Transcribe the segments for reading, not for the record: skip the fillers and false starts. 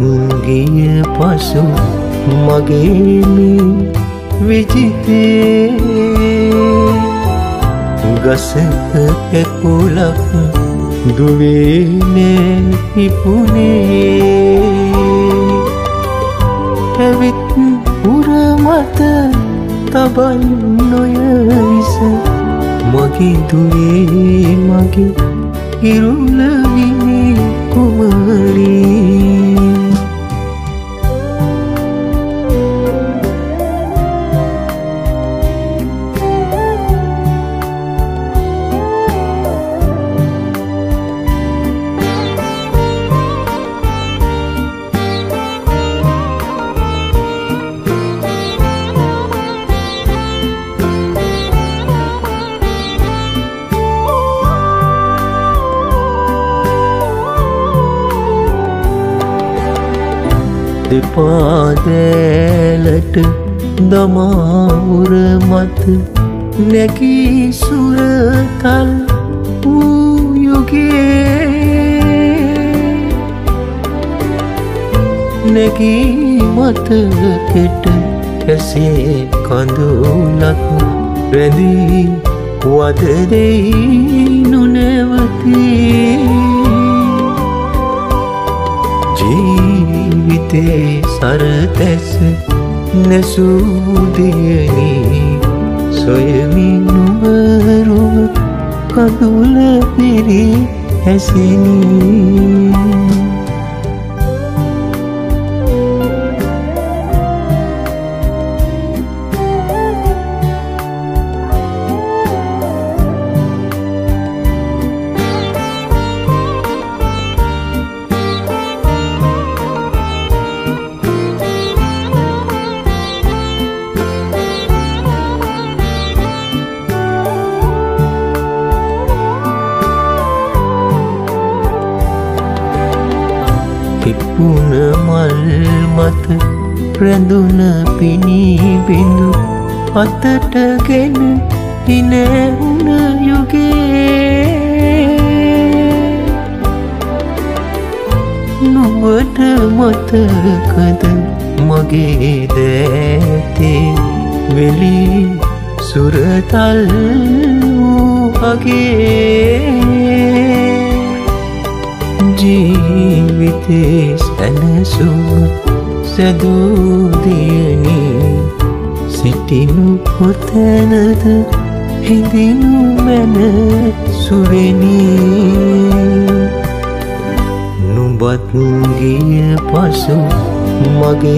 गे पशु मगे में विजिते गसत कुलप दुवे ने पुने पवित पुरमत तबल नोयस मगे दुवे मगे इरुल कुमारी पादेलट दमाउर मत नगी सुर तल युगे नगी मत किट ऐसे कंदुलक रदी वद दे नुनेवती जी सरतस नसूदनी सोयमी नुमरू कदुल मेरी हसनी पुन मल मत प्रदुन पिनी बिंदु अतट गेन इनेन युगे नुवट मत कद मगे देते वेली सुरतल अगे जीवितेश अनसु सदुदिनी सिटिनु पुतनद हिदिनु मन सुरेनी नुबतुंगिय पशु मगे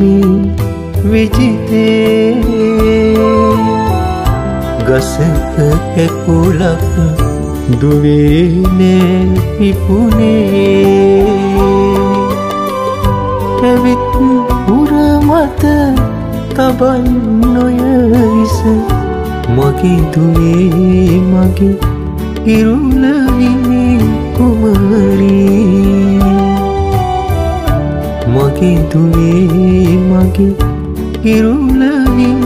में विजिते गसत कुलप दुवे ने पुने पवित पुरमत तबल नोयस मगे दुवे मगे इरुल कुमारी मगे दुवे मगे इरुल